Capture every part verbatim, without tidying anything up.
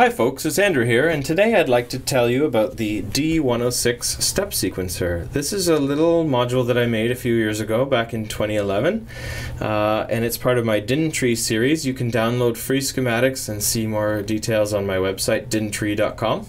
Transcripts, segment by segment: Hi folks, it's Andrew here, and today I'd like to tell you about the D one oh six Step Sequencer. This is a little module that I made a few years ago, back in twenty eleven, uh, and it's part of my Dintree series. You can download free schematics and see more details on my website, dintree dot com.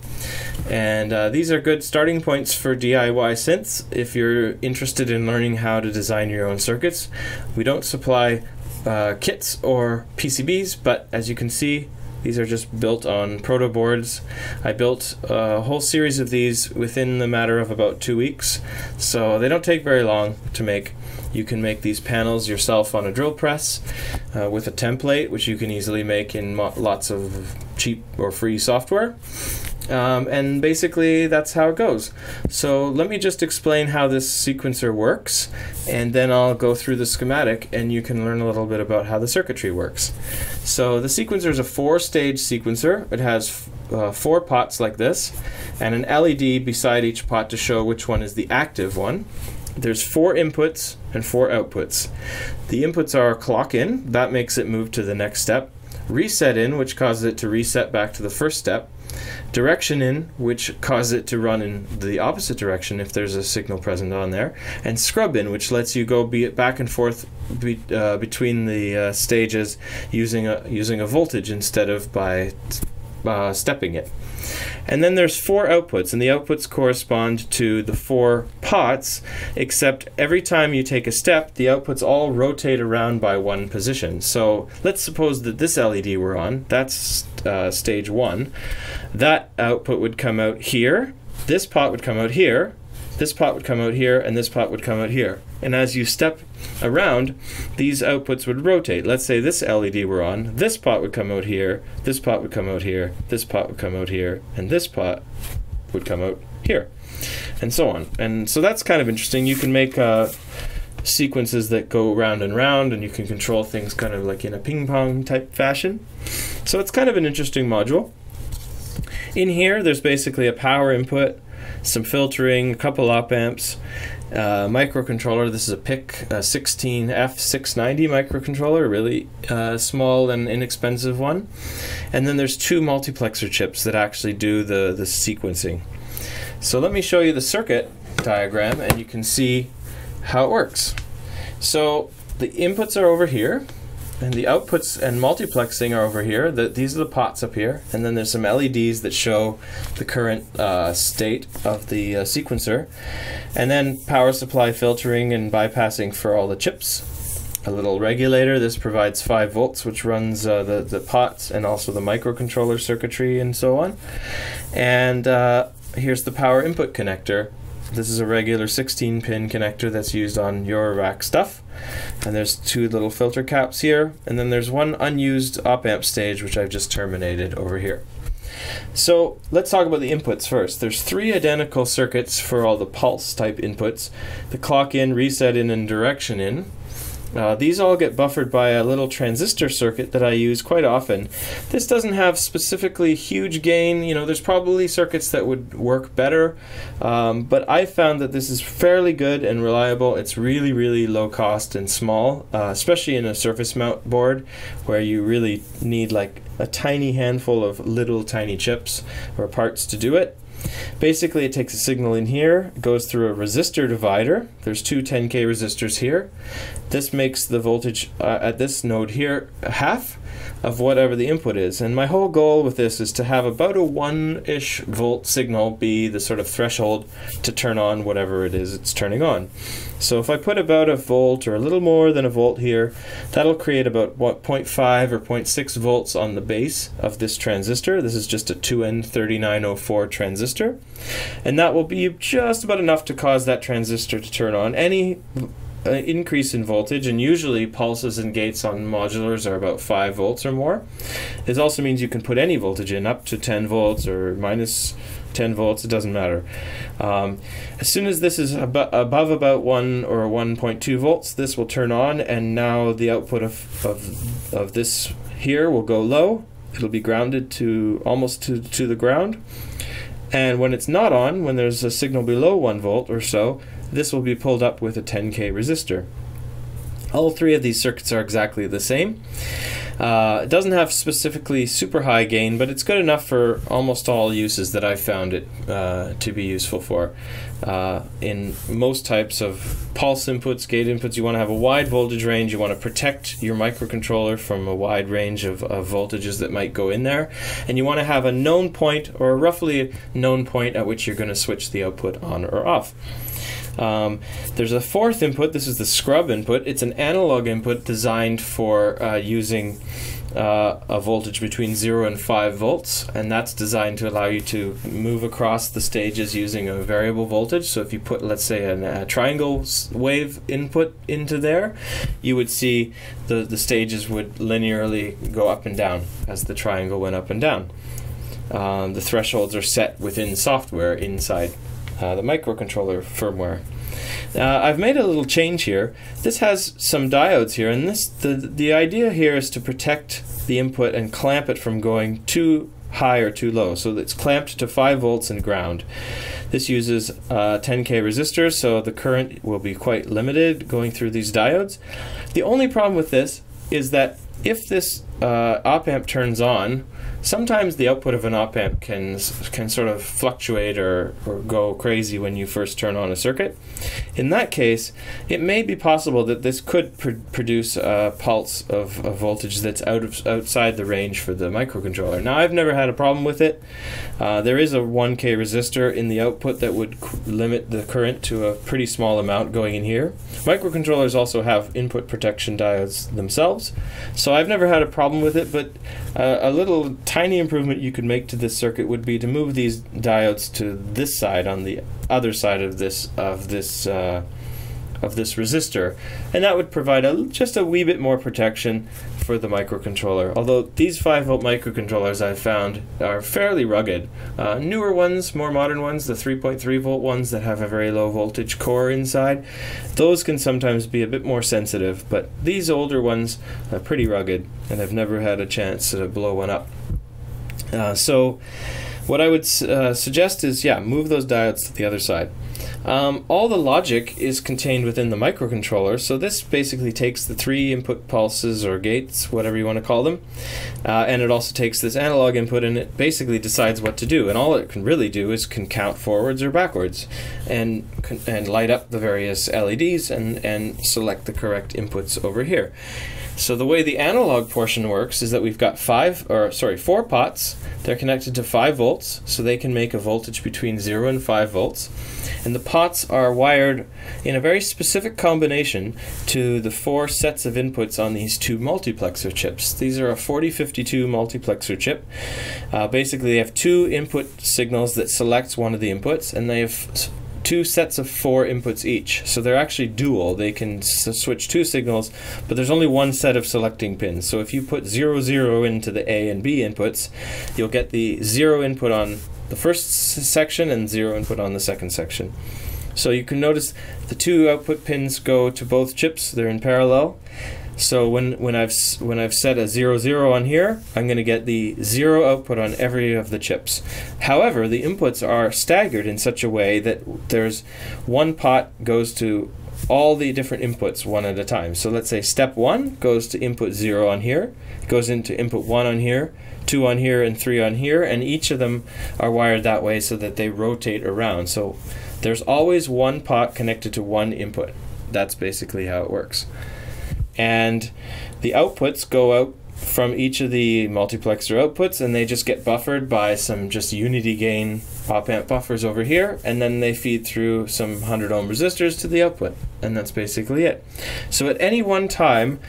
And uh, these are good starting points for D I Y synths if you're interested in learning how to design your own circuits. We don't supply uh, kits or P C Bs, but as you can see, these are just built on proto boards. I built a whole series of these within the matter of about two weeks, so they don't take very long to make. You can make these panels yourself on a drill press uh, with a template, which you can easily make in mo lots of cheap or free software. Um, and basically that's how it goes. So let me just explain how this sequencer works, and then I'll go through the schematic and you can learn a little bit about how the circuitry works. So the sequencer is a four-stage sequencer. It has uh, four pots like this and an L E D beside each pot to show which one is the active one. There's four inputs and four outputs. The inputs are clock in, that makes it move to the next step, reset in, which causes it to reset back to the first step, direction in, which causes it to run in the opposite direction if there's a signal present on there, and scrub in, which lets you go be back and forth be, uh, between the uh, stages using a, using a voltage instead of by uh, stepping it. And then there's four outputs, and the outputs correspond to the four pots, except every time you take a step, the outputs all rotate around by one position. So let's suppose that this L E D we're on, that's uh, stage one. That output would come out here, this pot would come out here, this pot would come out here, and this pot would come out here. And as you step around, these outputs would rotate. Let's say this L E D were on, this pot would come out here, this pot would come out here, this pot would come out here, and this pot would come out here, and so on. And so that's kind of interesting. You can make uh, sequences that go round and round, and you can control things kind of like in a ping-pong type fashion. So it's kind of an interesting module. In here, there's basically a power input, some filtering, a couple op amps, uh, microcontroller. This is a P I C uh, sixteen F six ninety microcontroller, really uh, small and inexpensive one. And then there's two multiplexer chips that actually do the, the sequencing. So let me show you the circuit diagram and you can see how it works. So the inputs are over here, and the outputs and multiplexing are over here. The, these are the pots up here, and then there's some L E Ds that show the current uh, state of the uh, sequencer, and then power supply filtering and bypassing for all the chips. A little regulator, this provides five volts, which runs uh, the, the pots and also the microcontroller circuitry and so on. And uh, here's the power input connector. This is a regular sixteen pin connector that's used on your rack stuff. And there's two little filter caps here. And then there's one unused op amp stage, which I've just terminated over here. So let's talk about the inputs first. There's three identical circuits for all the pulse type inputs: the clock in, reset in, and direction in. Uh, these all get buffered by a little transistor circuit that I use quite often. This doesn't have specifically huge gain. You know, there's probably circuits that would work better, um, but I found that this is fairly good and reliable. It's really, really low cost and small, uh, especially in a surface mount board where you really need like a tiny handful of little tiny chips or parts to do it. Basically, it takes a signal in here, goes through a resistor divider. There's two ten K resistors here. This makes the voltage uh, at this node here half of whatever the input is. And my whole goal with this is to have about a one-ish volt signal be the sort of threshold to turn on whatever it is it's turning on. So if I put about a volt or a little more than a volt here, that'll create about what, zero point five or zero point six volts on the base of this transistor. This is just a two N thirty-nine oh four transistor. And that will be just about enough to cause that transistor to turn on. Any Uh, increase in voltage, and usually pulses and gates on modulars are about five volts or more. This also means you can put any voltage in, up to ten volts or minus ten volts, it doesn't matter. Um, as soon as this is ab above about one or one point two volts, this will turn on, and now the output of, of, of this here will go low. It'll be grounded to almost to, to the ground. And when it's not on, when there's a signal below one volt or so, this will be pulled up with a ten K resistor. All three of these circuits are exactly the same. Uh, it doesn't have specifically super high gain, but it's good enough for almost all uses that I've found it uh, to be useful for. Uh, in most types of pulse inputs, gate inputs, you want to have a wide voltage range. You want to protect your microcontroller from a wide range of, of voltages that might go in there. And you want to have a known point, or a roughly known point, at which you're going to switch the output on or off. Um, there's a fourth input. This is the scrub input. It's an analog input designed for uh, using uh, a voltage between zero and five volts, and that's designed to allow you to move across the stages using a variable voltage. So if you put, let's say, an, a triangle wave input into there, you would see the, the stages would linearly go up and down as the triangle went up and down. Um, the thresholds are set within software inside Uh, the microcontroller firmware. Uh, I've made a little change here. This has some diodes here, and this the, the idea here is to protect the input and clamp it from going too high or too low. So it's clamped to five volts and ground. This uses uh, ten K resistors, so the current will be quite limited going through these diodes. The only problem with this is that if this uh, op amp turns on, sometimes the output of an op amp can can sort of fluctuate or, or go crazy when you first turn on a circuit. In that case, it may be possible that this could pr produce a pulse of a voltage that's out of, outside the range for the microcontroller. Now, I've never had a problem with it. Uh, there is a one K resistor in the output that would limit the current to a pretty small amount going in here. Microcontrollers also have input protection diodes themselves, so I've never had a problem with it, but uh, a little tiny improvement you could make to this circuit would be to move these diodes to this side, on the other side of this of this uh, of this resistor, and that would provide a, just a wee bit more protection for the microcontroller. Although these five volt microcontrollers I've found are fairly rugged. Uh, newer ones, more modern ones, the three point three volt ones that have a very low voltage core inside, those can sometimes be a bit more sensitive, but these older ones are pretty rugged, and I've never had a chance to blow one up. Uh, so what I would uh, suggest is, yeah, move those diodes to the other side. Um, all the logic is contained within the microcontroller, so this basically takes the three input pulses or gates, whatever you want to call them, uh, and it also takes this analog input, and it basically decides what to do. And all it can really do is can count forwards or backwards, and and light up the various L E Ds and and select the correct inputs over here. So the way the analog portion works is that we've got five, or sorry, four pots. They're connected to five volts, so they can make a voltage between zero and five volts. And the pots are wired in a very specific combination to the four sets of inputs on these two multiplexer chips. These are a forty fifty-two multiplexer chip. Uh, basically, they have two input signals that selects one of the inputs, and they have two sets of four inputs each. So they're actually dual. They can s switch two signals, but there's only one set of selecting pins. So if you put zero zero into the A and B inputs, you'll get the zero input on the first section and zero input on the second section. So you can notice the two output pins go to both chips. They're in parallel. So when, when, I've, when I've set a zero zero on here, I'm going to get the zero output on every of the chips. However, the inputs are staggered in such a way that there's one pot goes to all the different inputs one at a time. So let's say step one goes to input zero on here, goes into input one on here, two on here, and three on here, and each of them are wired that way so that they rotate around. So there's always one pot connected to one input. That's basically how it works. And the outputs go out from each of the multiplexer outputs, and they just get buffered by some just unity gain op amp buffers over here, and then they feed through some one hundred ohm resistors to the output, and that's basically it. So at any one time,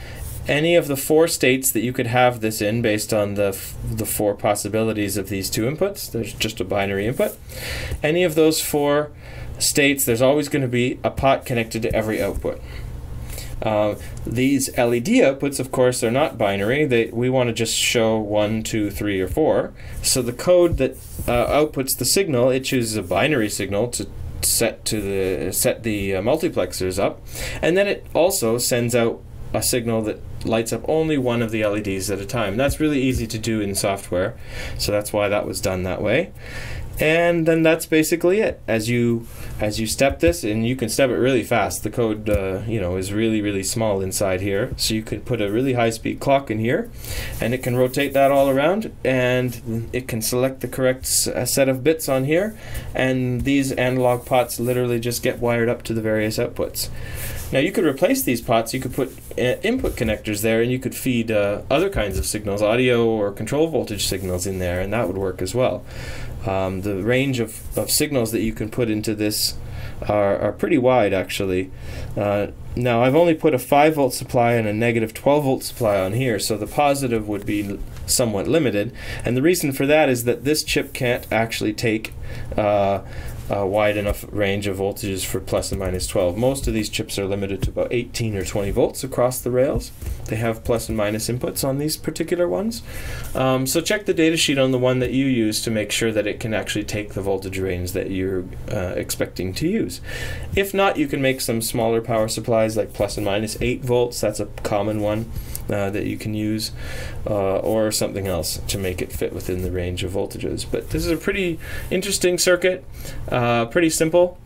any of the four states that you could have this in, based on the f the four possibilities of these two inputs, there's just a binary input, any of those four states, there's always going to be a pot connected to every output. Uh, these L E D outputs, of course, they're not binary. They, we want to just show one, two, three, or four. So the code that uh, outputs the signal, it chooses a binary signal to set to the set the uh, multiplexers up, and then it also sends out a signal that lights up only one of the L E Ds at a time. And that's really easy to do in software, so that's why that was done that way. And then that's basically it. As you as you step this, and you can step it really fast. The code uh, you know, is really really small inside here, so you could put a really high speed clock in here, and it can rotate that all around, and it can select the correct s set of bits on here, and these analog pots literally just get wired up to the various outputs. Now you could replace these pots, you could put uh, input connectors there, and you could feed uh, other kinds of signals, audio or control voltage signals in there, and that would work as well. Um, the range of, of signals that you can put into this are, are pretty wide actually. Uh, now I've only put a five volt supply and a negative twelve volt supply on here, so the positive would be somewhat limited, and the reason for that is that this chip can't actually take uh, a wide enough range of voltages for plus and minus twelve. Most of these chips are limited to about eighteen or twenty volts across the rails. They have plus and minus inputs on these particular ones. Um, so check the datasheet on the one that you use to make sure that it can actually take the voltage range that you're uh, expecting to use. If not, you can make some smaller power supplies like plus and minus eight volts. That's a common one uh, that you can use, uh, or something else to make it fit within the range of voltages. But this is a pretty interesting circuit. Uh, pretty simple,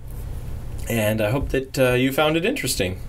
and I hope that uh, you found it interesting.